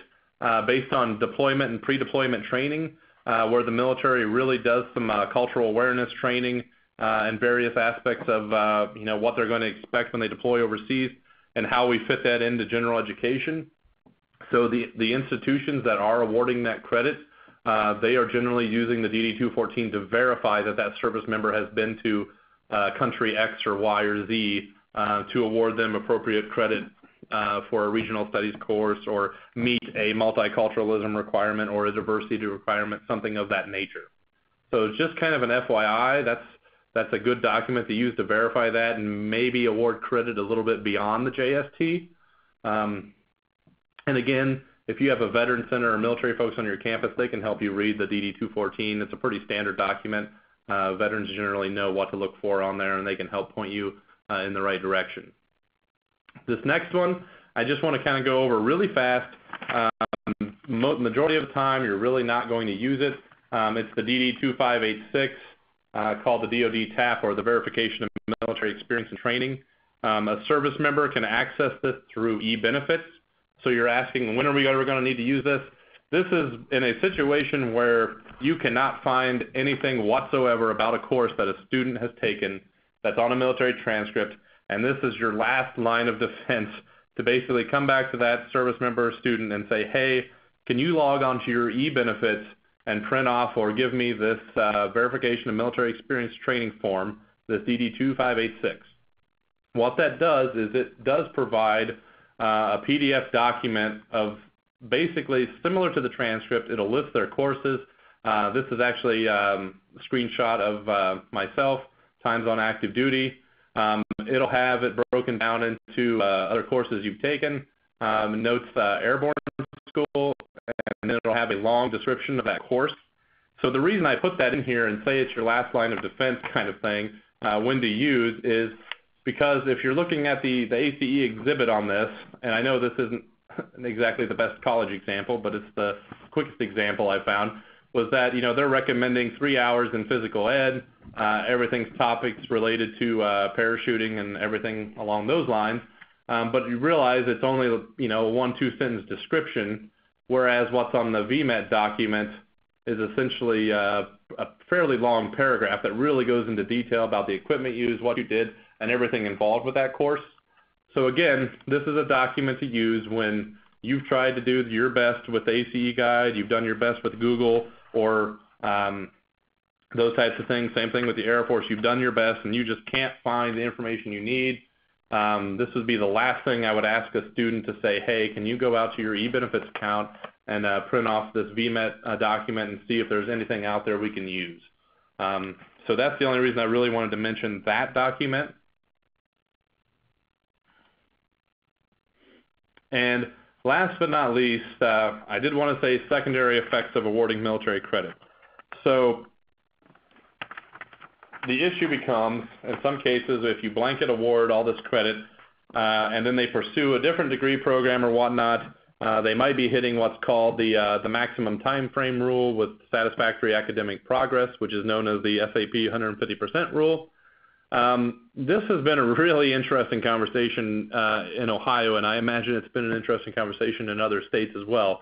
based on deployment and pre-deployment training, where the military really does some cultural awareness training and various aspects of what they're going to expect when they deploy overseas, and how we fit that into general education. So the institutions that are awarding that credit, they are generally using the DD-214 to verify that that service member has been to country X or Y or Z to award them appropriate credit for a regional studies course or meet a multiculturalism requirement or a diversity requirement, something of that nature. So it's just kind of an FYI. That's a good document to use to verify that and maybe award credit a little bit beyond the JST. And again, if you have a veteran center or military folks on your campus, they can help you read the DD-214. It's a pretty standard document. Veterans generally know what to look for on there, and they can help point you in the right direction. This next one, I just want to kind of go over really fast. Majority of the time, you're really not going to use it. It's the DD-2586, called the DOD TAP, or the Verification of Military Experience and Training. A service member can access this through e-benefits. So you're asking, when are we ever going to need to use this? This is in a situation where you cannot find anything whatsoever about a course that a student has taken that's on a military transcript, and this is your last line of defense to basically come back to that service member or student and say, hey, can you log on to your e-benefits and print off or give me this verification of military experience training form, this DD-2586. What that does is it does provide a PDF document of basically similar to the transcript. It'll list their courses. This is actually a screenshot of myself, times on active duty. It'll have it broken down into other courses you've taken, notes airborne school, and then it'll have a long description of that course. So the reason I put that in here and say it's your last line of defense kind of thing, when to use, is because if you're looking at the ACE exhibit on this, and I know this isn't exactly the best college example, but it's the quickest example I found, was that, you know, they're recommending 3 hours in physical ed, everything's topics related to parachuting and everything along those lines, but you realize it's only, you know, a 1-2 sentence description, whereas what's on the VMET document is essentially a fairly long paragraph that really goes into detail about the equipment used, what you did, and everything involved with that course. So again, this is a document to use when you've tried to do your best with the ACE guide, you've done your best with Google, or those types of things. Same thing with the Air Force. You've done your best and you just can't find the information you need. This would be the last thing I would ask a student to say, hey, can you go out to your e-benefits account and print off this VMET document and see if there's anything out there we can use. So that's the only reason I really wanted to mention that document. And last but not least, I did want to say secondary effects of awarding military credit. So the issue becomes, in some cases, if you blanket award all this credit and then they pursue a different degree program or whatnot, they might be hitting what's called the maximum time frame rule with satisfactory academic progress, which is known as the SAP 150% rule. This has been a really interesting conversation in Ohio, and I imagine it's been an interesting conversation in other states as well.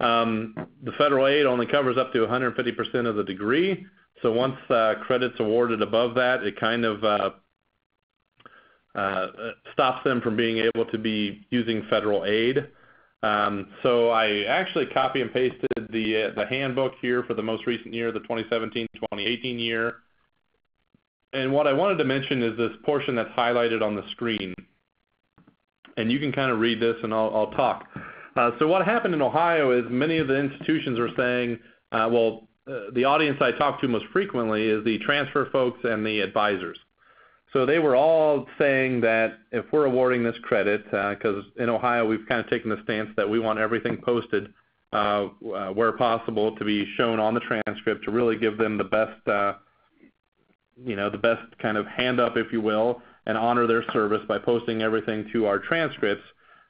The federal aid only covers up to 150% of the degree, so once credit's awarded above that, it kind of stops them from being able to be using federal aid. So I actually copy and pasted the handbook here for the most recent year, the 2017-2018 year. And what I wanted to mention is this portion that's highlighted on the screen. And you can kind of read this and I'll talk. So what happened in Ohio is many of the institutions are saying, the audience I talk to most frequently is the transfer folks and the advisors. So they were all saying that if we're awarding this credit, because in Ohio we've kind of taken the stance that we want everything posted where possible to be shown on the transcript to really give them the best the best kind of hand up, if you will, and honor their service by posting everything to our transcripts,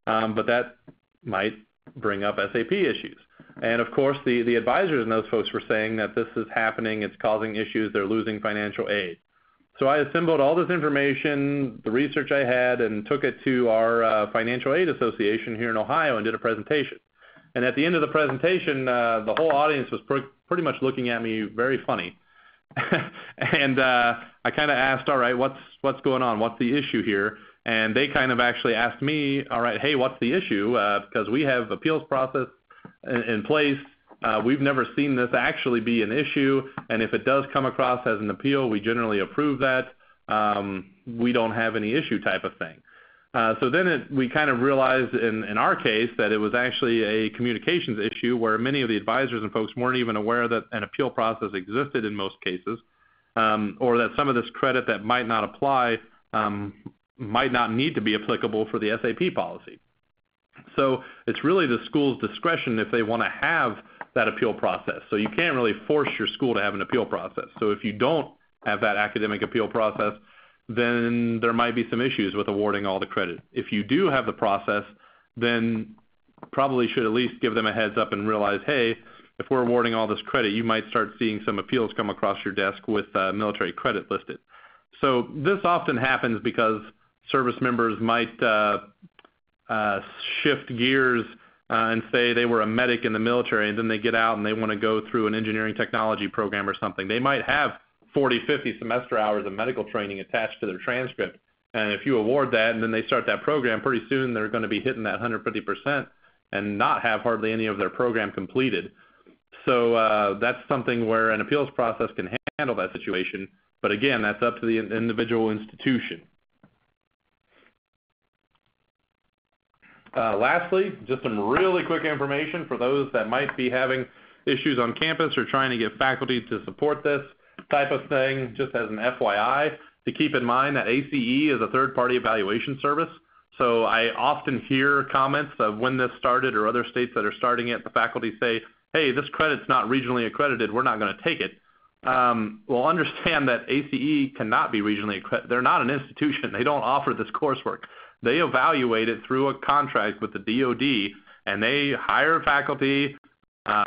but that might bring up SAP issues. And of course, the advisors and those folks were saying that this is happening, it's causing issues, they're losing financial aid. So I assembled all this information, the research I had, and took it to our Financial Aid Association here in Ohio and did a presentation. And at the end of the presentation, the whole audience was pretty much looking at me very funny. And I kind of asked, all right, what's going on? What's the issue here? And they kind of actually asked me, all right, hey, what's the issue? Because we have appeals process in place. We've never seen this actually be an issue. And if it does come across as an appeal, we generally approve that. We don't have any issue type of thing. So then we kind of realized in our case that it was actually a communications issue where many of the advisors and folks weren't even aware that an appeal process existed in most cases, or that some of this credit that might not apply might not need to be applicable for the SAP policy. So it's really the school's discretion if they want to have that appeal process. So you can't really force your school to have an appeal process. So if you don't have that academic appeal process, then there might be some issues with awarding all the credit. If you do have the process, then probably should at least give them a heads up and realize, hey, if we're awarding all this credit, you might start seeing some appeals come across your desk with military credit listed. So this often happens because service members might shift gears and say they were a medic in the military, and then they get out and they want to go through an engineering technology program or something. They might have 40, 50 semester hours of medical training attached to their transcript. And if you award that and then they start that program, pretty soon they're going to be hitting that 150% and not have hardly any of their program completed. So that's something where an appeals process can handle that situation. But again, that's up to the individual institution. Lastly, just some really quick information for those that might be having issues on campus or trying to get faculty to support this type of thing, just as an FYI, to keep in mind that ACE is a third-party evaluation service. So I often hear comments of when this started or other states that are starting it, the faculty say, hey, this credit's not regionally accredited, we're not going to take it. Well, understand that ACE cannot be regionally accredited. They're not an institution. They don't offer this coursework. They evaluate it through a contract with the DOD, and they hire faculty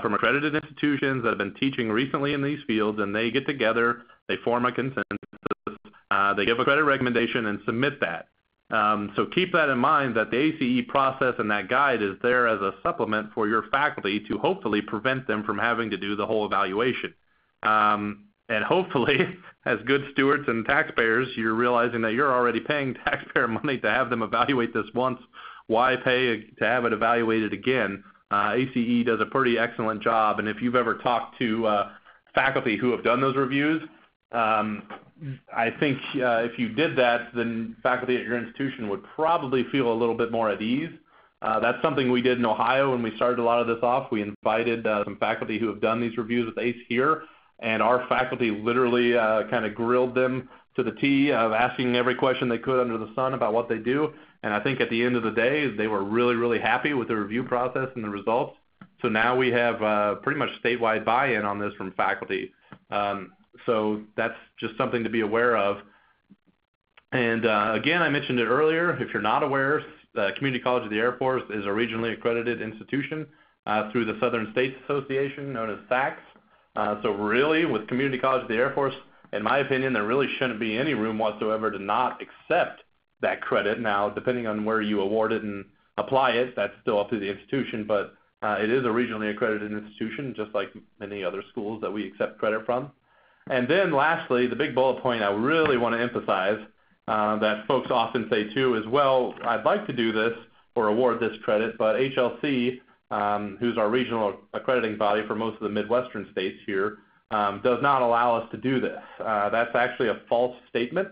from accredited institutions that have been teaching recently in these fields, and they get together, they form a consensus, they give a credit recommendation and submit that. So keep that in mind, that the ACE process and that guide is there as a supplement for your faculty to hopefully prevent them from having to do the whole evaluation. And hopefully, as good stewards and taxpayers, you're realizing that you're already paying taxpayer money to have them evaluate this once. Why pay to have it evaluated again? ACE does a pretty excellent job, and if you've ever talked to faculty who have done those reviews, I think if you did that, then faculty at your institution would probably feel a little bit more at ease. That's something we did in Ohio when we started a lot of this off. We invited some faculty who have done these reviews with ACE here, and our faculty literally kind of grilled them to the T of asking every question they could under the sun about what they do. And I think at the end of the day, they were really, really happy with the review process and the results. So now we have pretty much statewide buy-in on this from faculty. So that's just something to be aware of. And again, I mentioned it earlier, if you're not aware, Community College of the Air Force is a regionally accredited institution through the Southern States Association, known as SACS. So really, with Community College of the Air Force, in my opinion, there really shouldn't be any room whatsoever to not accept that credit. Now, depending on where you award it and apply it, that's still up to the institution, but it is a regionally accredited institution, just like many other schools that we accept credit from. And then lastly, the big bullet point I really want to emphasize that folks often say too is, well, I'd like to do this or award this credit, but HLC, who's our regional accrediting body for most of the Midwestern states here, does not allow us to do this. That's actually a false statement.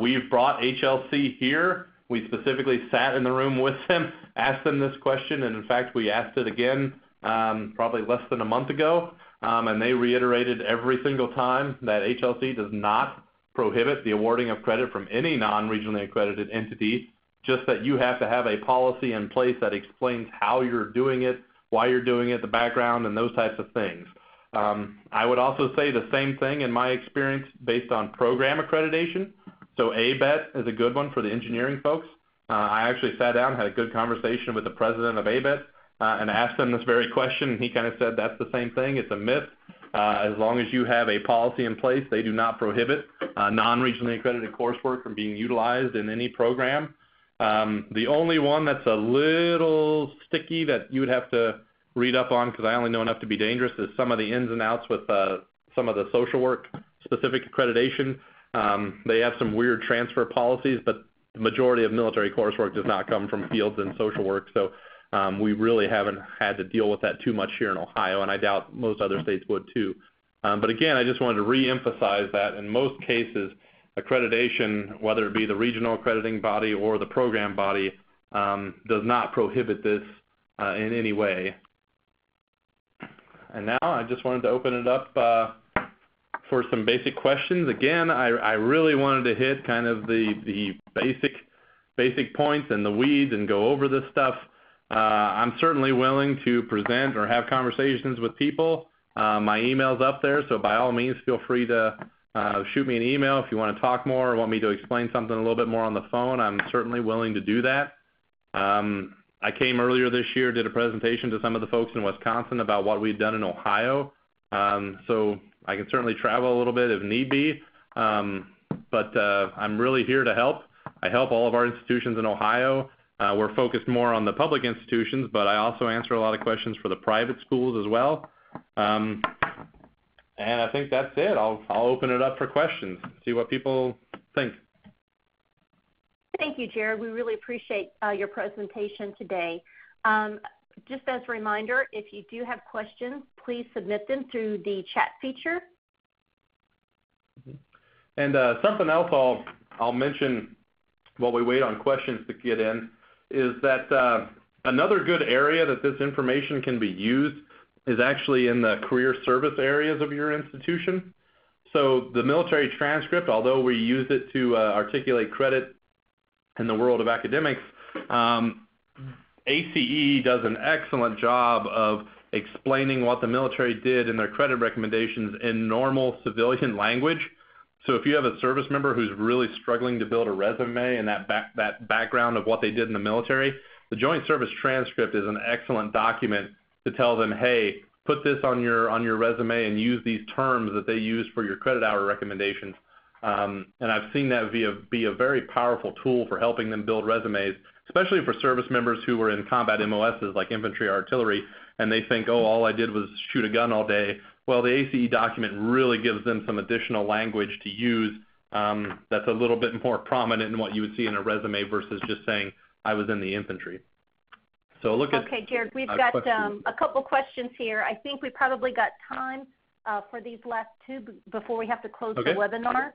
We've brought HLC here. We specifically sat in the room with them, asked them this question, and in fact, we asked it again probably less than a month ago, and they reiterated every single time that HLC does not prohibit the awarding of credit from any non-regionally accredited entity, just that you have to have a policy in place that explains how you're doing it, why you're doing it, the background, and those types of things. I would also say the same thing in my experience based on program accreditation. So ABET is a good one for the engineering folks. I actually sat down, had a good conversation with the president of ABET, and asked him this very question, and he kind of said that's the same thing. It's a myth. As long as you have a policy in place, they do not prohibit non-regionally accredited coursework from being utilized in any program. The only one that's a little sticky that you would have to read up on, because I only know enough to be dangerous, is some of the ins and outs with some of the social work specific accreditation. They have some weird transfer policies, but the majority of military coursework does not come from fields in social work, so we really haven't had to deal with that too much here in Ohio, and I doubt most other states would too. But again, I just wanted to reemphasize that in most cases, accreditation, whether it be the regional accrediting body or the program body, does not prohibit this in any way. And now I just wanted to open it up for some basic questions. Again, I really wanted to hit kind of the basic points and the weeds and go over this stuff. I'm certainly willing to present or have conversations with people. My email's up there, so by all means feel free to shoot me an email if you want to talk more or want me to explain something a little bit more on the phone. I'm certainly willing to do that. I came earlier this year, did a presentation to some of the folks in Wisconsin about what we've done in Ohio. So I can certainly travel a little bit if need be, but I'm really here to help. I help all of our institutions in Ohio. We're focused more on the public institutions, but I also answer a lot of questions for the private schools as well. And I think that's it. I'll open it up for questions, see what people think. Thank you, Jared. We really appreciate your presentation today. Just as a reminder, if you do have questions, please submit them through the chat feature. And something else I'll mention while we wait on questions to get in is that another good area that this information can be used is actually in the career service areas of your institution. So the military transcript, although we use it to articulate credit in the world of academics, ACE does an excellent job of explaining what the military did in their credit recommendations in normal civilian language. So if you have a service member who's really struggling to build a resume and that background of what they did in the military, the Joint Service Transcript is an excellent document to tell them, hey, put this on your resume and use these terms that they use for your credit hour recommendations. And I've seen that be a very powerful tool for helping them build resumes, especially for service members who were in combat MOSs like infantry or artillery, and they think, oh, all I did was shoot a gun all day. Well, the ACE document really gives them some additional language to use that's a little bit more prominent in what you would see in a resume versus just saying, I was in the infantry. So look at. Okay, Jared, we've got a couple questions here. I think we probably got time for these last two before we have to close the webinar.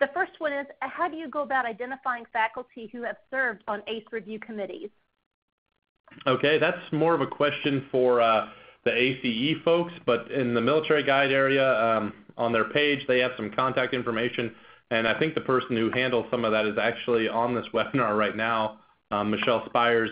The first one is, how do you go about identifying faculty who have served on ACE review committees? Okay, that's more of a question for the ACE folks, but in the military guide area, on their page, they have some contact information, and I think the person who handles some of that is actually on this webinar right now, Michelle Spires.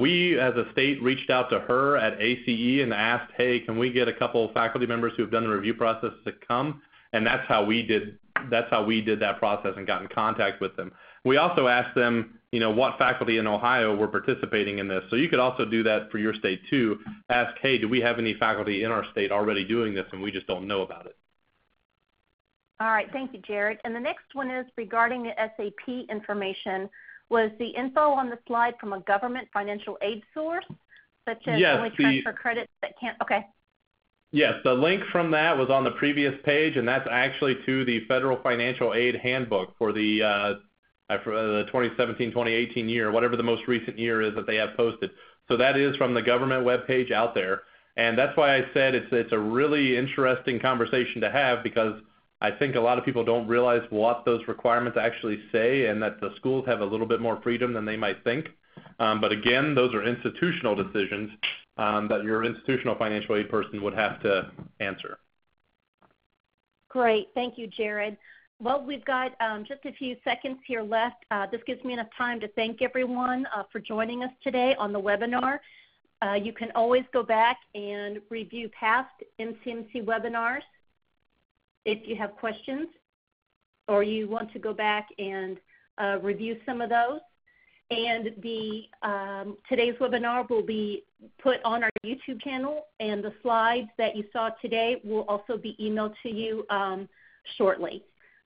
We, as a state, reached out to her at ACE and asked, hey, can we get a couple of faculty members who have done the review process to come? And that's how we did that process and got in contact with them. We also asked them, what faculty in Ohio were participating in this. So you could also do that for your state too. Ask, hey, do we have any faculty in our state already doing this and we just don't know about it? All right, thank you, Jared. And the next one is regarding the SAP information. Was the info on the slide from a government financial aid source, such as only transfer credits that can't, okay. Yes, the link from that was on the previous page, and that's actually to the Federal Financial Aid Handbook for the 2017-2018 year, whatever the most recent year is that they have posted. So that is from the government webpage out there. And that's why I said it's a really interesting conversation to have, because I think a lot of people don't realize what those requirements actually say and that the schools have a little bit more freedom than they might think. But again, those are institutional decisions that your institutional financial aid person would have to answer. Great. Thank you, Jared. Well, we've got just a few seconds here left. This gives me enough time to thank everyone for joining us today on the webinar. You can always go back and review past MCMC webinars if you have questions or you want to go back and review some of those. And today's webinar will be put on our YouTube channel, and the slides that you saw today will also be emailed to you shortly.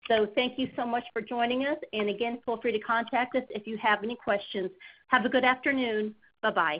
So thank you so much for joining us, and again, feel free to contact us if you have any questions. Have a good afternoon. Bye-bye.